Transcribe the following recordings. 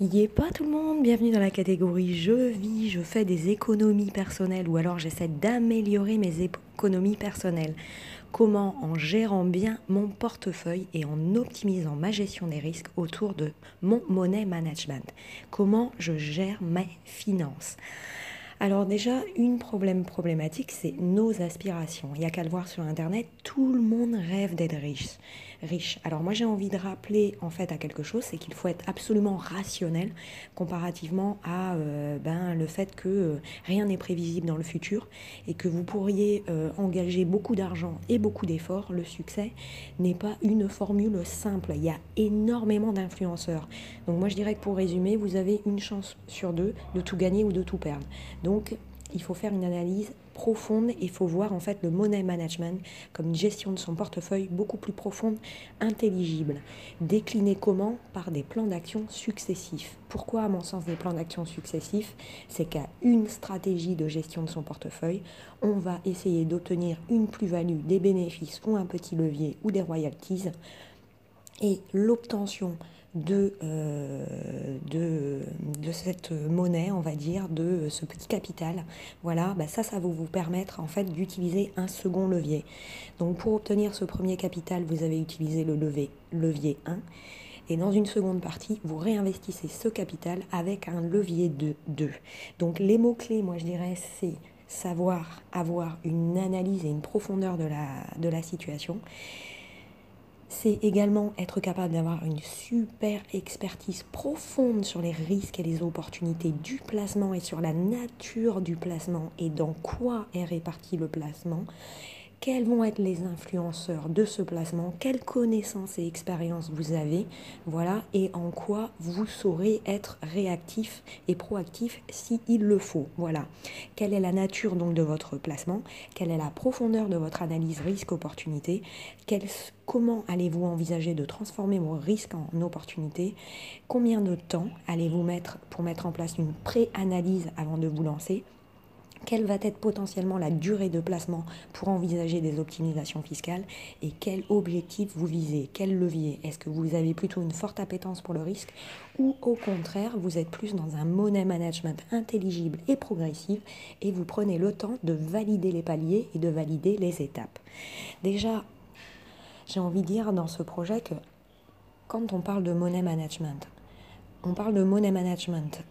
Il n'y est pas tout le monde, bienvenue dans la catégorie je vis, je fais des économies personnelles ou alors j'essaie d'améliorer mes économies personnelles. Comment? En gérant bien mon portefeuille et en optimisant ma gestion des risques autour de mon money management. Comment je gère mes finances? Alors déjà, une problématique, c'est nos aspirations. Il n'y a qu'à le voir sur Internet, tout le monde rêve d'être riche. Alors moi, j'ai envie de rappeler en fait à quelque chose, c'est qu'il faut être absolument rationnel comparativement à le fait que rien n'est prévisible dans le futur et que vous pourriez engager beaucoup d'argent et beaucoup d'efforts. Le succès n'est pas une formule simple. Il y a énormément d'influenceurs. Donc moi, je dirais que pour résumer, vous avez une chance sur deux de tout gagner ou de tout perdre. Donc, il faut faire une analyse profonde et il faut voir en fait le money management comme une gestion de son portefeuille beaucoup plus profonde, intelligible. Déclinée comment? Par des plans d'action successifs. Pourquoi, à mon sens, des plans d'action successifs? C'est qu'à une stratégie de gestion de son portefeuille, on va essayer d'obtenir une plus-value, des bénéfices ou un petit levier ou des royalties. Et l'obtention de cette monnaie, on va dire, de ce petit capital, voilà, ça va vous permettre en fait d'utiliser un second levier. Donc pour obtenir ce premier capital, vous avez utilisé le levier 1. Et dans une seconde partie, vous réinvestissez ce capital avec un levier 2. Donc les mots-clés, moi je dirais, c'est savoir avoir une analyse et une profondeur de la situation. C'est également être capable d'avoir une super expertise profonde sur les risques et les opportunités du placement et sur la nature du placement et dans quoi est réparti le placement. Quels vont être les influenceurs de ce placement? Quelles connaissances et expériences vous avez? Voilà, et en quoi vous saurez être réactif et proactif si il le faut. Voilà. Quelle est la nature donc de votre placement? Quelle est la profondeur de votre analyse risque-opportunité? Comment allez-vous envisager de transformer vos risques en opportunités? Combien de temps allez-vous mettre pour mettre en place une pré-analyse avant de vous lancer? Quelle va être potentiellement la durée de placement pour envisager des optimisations fiscales et quel objectif vous visez? Quel levier? Est-ce que vous avez plutôt une forte appétence pour le risque ou au contraire, vous êtes plus dans un money management intelligible et progressif et vous prenez le temps de valider les paliers et de valider les étapes? Déjà, j'ai envie de dire dans ce projet que quand on parle de money management,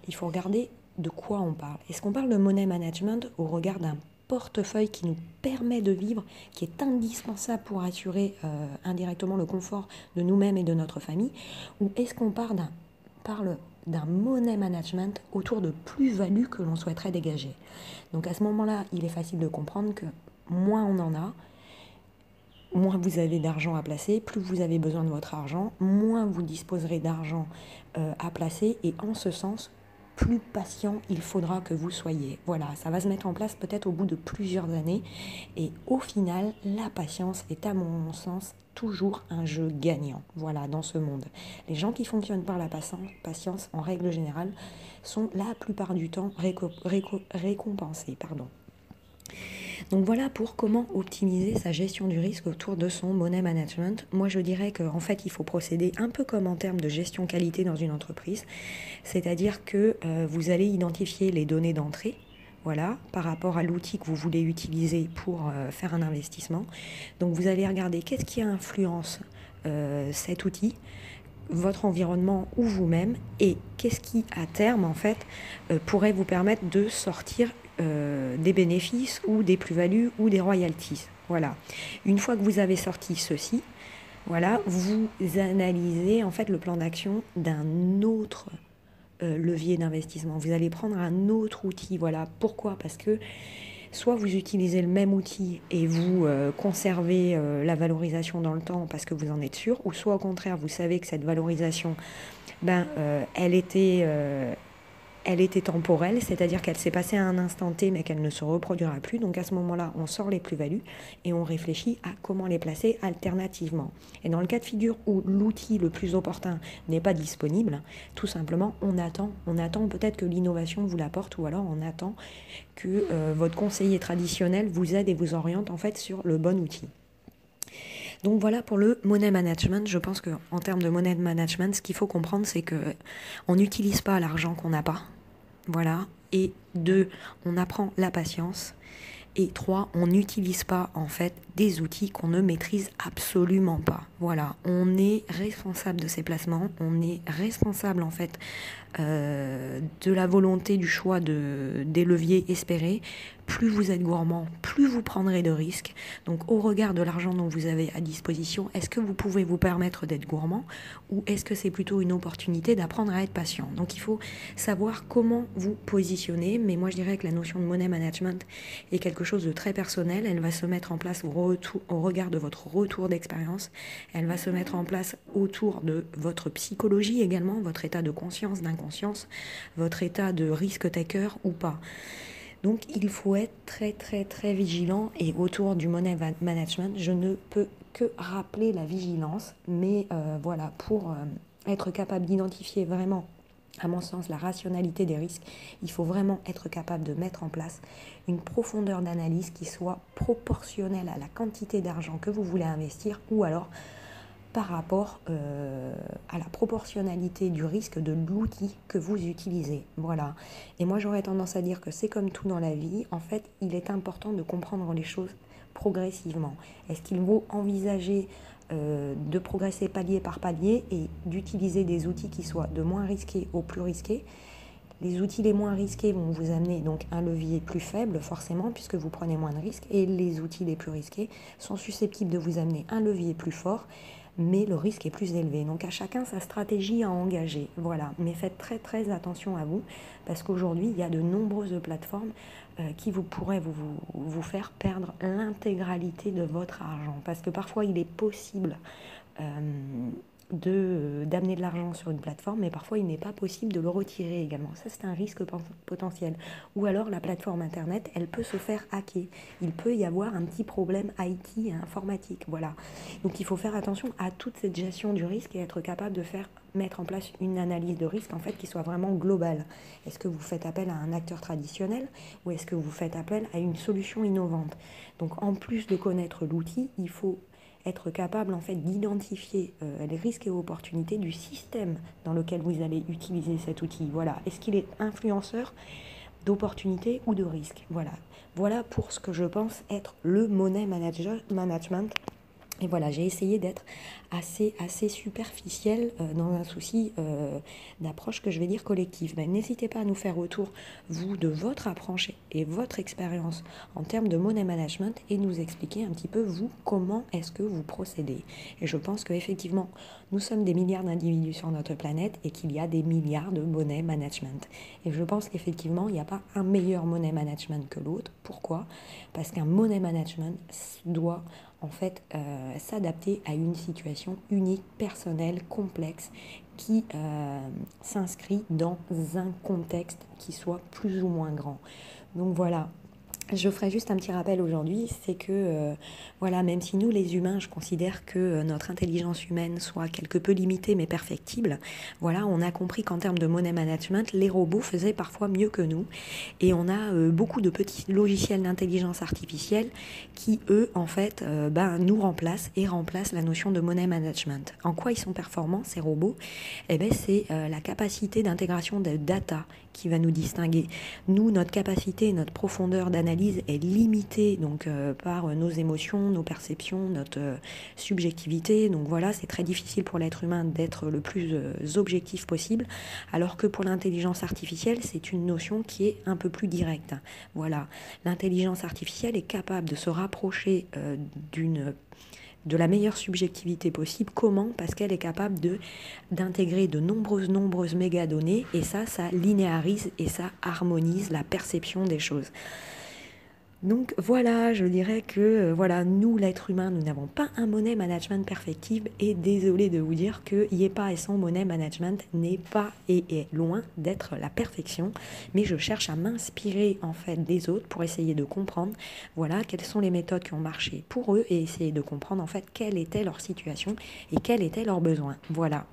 il faut regarder de quoi on parle. Est-ce qu'on parle de money management au regard d'un portefeuille qui nous permet de vivre, qui est indispensable pour assurer indirectement le confort de nous-mêmes et de notre famille? Ou est-ce qu'on parle d'un money management autour de plus-value que l'on souhaiterait dégager? Donc à ce moment-là, il est facile de comprendre que moins on en a, moins vous avez d'argent à placer, plus vous avez besoin de votre argent, moins vous disposerez d'argent à placer et en ce sens, plus patient il faudra que vous soyez. Voilà, ça va se mettre en place peut-être au bout de plusieurs années. Et au final, la patience est à mon sens toujours un jeu gagnant. Voilà, dans ce monde. Les gens qui fonctionnent par la patience, en règle générale, sont la plupart du temps récompensés. Donc voilà pour comment optimiser sa gestion du risque autour de son money management. Moi je dirais qu'en fait il faut procéder un peu comme en termes de gestion qualité dans une entreprise, c'est-à-dire que vous allez identifier les données d'entrée. Voilà, par rapport à l'outil que vous voulez utiliser pour faire un investissement. Donc vous allez regarder qu'est-ce qui influence cet outil, votre environnement ou vous-même et qu'est-ce qui à terme en fait pourrait vous permettre de sortir des bénéfices ou des plus-values ou des royalties. Voilà. Une fois que vous avez sorti ceci, voilà, vous analysez en fait le plan d'action d'un autre levier d'investissement. Vous allez prendre un autre outil. Voilà. Pourquoi? Parce que soit vous utilisez le même outil et vous conservez la valorisation dans le temps parce que vous en êtes sûr, ou soit au contraire vous savez que cette valorisation, elle était temporelle, c'est-à-dire qu'elle s'est passée à un instant T mais qu'elle ne se reproduira plus. Donc à ce moment-là, on sort les plus-values et on réfléchit à comment les placer alternativement. Et dans le cas de figure où l'outil le plus opportun n'est pas disponible, tout simplement, on attend peut-être que l'innovation vous l'apporte ou alors on attend que votre conseiller traditionnel vous aide et vous oriente en fait sur le bon outil. Donc voilà pour le money management. Je pense qu'en termes de money management, ce qu'il faut comprendre, c'est qu'on n'utilise pas l'argent qu'on n'a pas. Voilà. Et 2, on apprend la patience. Et 3, on n'utilise pas en fait des outils qu'on ne maîtrise absolument pas. Voilà, on est responsable de ses placements, on est responsable en fait de la volonté du choix des leviers espérés. Plus vous êtes gourmand, plus vous prendrez de risques. Donc au regard de l'argent dont vous avez à disposition, est-ce que vous pouvez vous permettre d'être gourmand ou est-ce que c'est plutôt une opportunité d'apprendre à être patient? Donc il faut savoir comment vous positionner. Mais moi je dirais que la notion de money management est quelque chose de très personnel. Elle va se mettre en place au regard de votre retour d'expérience. Elle va se mettre en place autour de votre psychologie également, votre état de conscience, d'inconscience, votre état de risk-taker ou pas. Donc il faut être très très très vigilant et autour du money management, je ne peux que rappeler la vigilance, mais voilà, pour être capable d'identifier vraiment, à mon sens, la rationalité des risques, il faut vraiment être capable de mettre en place une profondeur d'analyse qui soit proportionnelle à la quantité d'argent que vous voulez investir ou alors par rapport à la proportionnalité du risque de l'outil que vous utilisez. Voilà. Et moi, j'aurais tendance à dire que c'est comme tout dans la vie. En fait, il est important de comprendre les choses progressivement. Est-ce qu'il vaut envisager de progresser palier par palier et d'utiliser des outils qui soient de moins risqués au plus risqués? Les outils les moins risqués vont vous amener donc un levier plus faible forcément puisque vous prenez moins de risques, et les outils les plus risqués sont susceptibles de vous amener un levier plus fort mais le risque est plus élevé. Donc à chacun sa stratégie à engager. Voilà, mais faites très très attention à vous parce qu'aujourd'hui il y a de nombreuses plateformes qui vous pourraient vous faire perdre l'intégralité de votre argent, parce que parfois il est possible d'amener de l'argent sur une plateforme, mais parfois il n'est pas possible de le retirer également. Ça, c'est un risque potentiel. Ou alors la plateforme internet, elle peut se faire hacker. Il peut y avoir un petit problème IT et informatique. Voilà. Donc il faut faire attention à toute cette gestion du risque et être capable de mettre en place une analyse de risque en fait qui soit vraiment globale. Est-ce que vous faites appel à un acteur traditionnel ou est-ce que vous faites appel à une solution innovante? Donc en plus de connaître l'outil, il faut être capable en fait d'identifier les risques et opportunités du système dans lequel vous allez utiliser cet outil. Voilà. Est-ce qu'il est influenceur d'opportunités ou de risques? Voilà. Voilà pour ce que je pense être le money management. Et voilà, j'ai essayé d'être assez superficielle dans un souci d'approche que je vais dire collective. Ben, n'hésitez pas à nous faire retour, vous, de votre approche et votre expérience en termes de money management et nous expliquer un petit peu, vous, comment est-ce que vous procédez. Et je pense qu'effectivement, nous sommes des milliards d'individus sur notre planète et qu'il y a des milliards de money management. Et je pense qu'effectivement, il n'y a pas un meilleur money management que l'autre. Pourquoi ? Parce qu'un money management doit en fait s'adapter à une situation unique, personnelle, complexe, qui s'inscrit dans un contexte qui soit plus ou moins grand. Donc voilà, je ferai juste un petit rappel aujourd'hui, c'est que voilà, même si nous les humains, je considère que notre intelligence humaine soit quelque peu limitée mais perfectible, voilà, on a compris qu'en termes de money management, les robots faisaient parfois mieux que nous, et on a beaucoup de petits logiciels d'intelligence artificielle qui eux en fait nous remplacent et remplacent la notion de money management. En quoi ils sont performants ces robots? Eh ben c'est la capacité d'intégration de data qui va nous distinguer. Nous, notre capacité, notre profondeur d'analyse est limitée donc par nos émotions, nos perceptions, notre subjectivité. Donc voilà, c'est très difficile pour l'être humain d'être le plus objectif possible, alors que pour l'intelligence artificielle, c'est une notion qui est un peu plus directe. Voilà, l'intelligence artificielle est capable de se rapprocher de la meilleure subjectivité possible. Comment? Parce qu'elle est capable d'intégrer de nombreuses mégadonnées, et ça linéarise et ça harmonise la perception des choses. Donc voilà, je dirais que voilà, nous l'être humain, nous n'avons pas un money management perfectible, et désolé de vous dire que IEPA et son money management n'est pas et est loin d'être la perfection, mais je cherche à m'inspirer en fait des autres pour essayer de comprendre voilà quelles sont les méthodes qui ont marché pour eux et essayer de comprendre en fait quelle était leur situation et quels étaient leurs besoins. Voilà.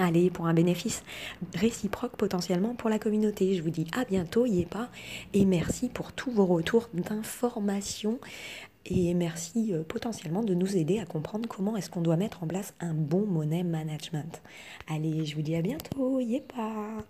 Allez, pour un bénéfice réciproque potentiellement pour la communauté. Je vous dis à bientôt, IEPA, et merci pour tous vos retours d'informations et merci potentiellement de nous aider à comprendre comment est-ce qu'on doit mettre en place un bon money management. Allez, je vous dis à bientôt, yépa!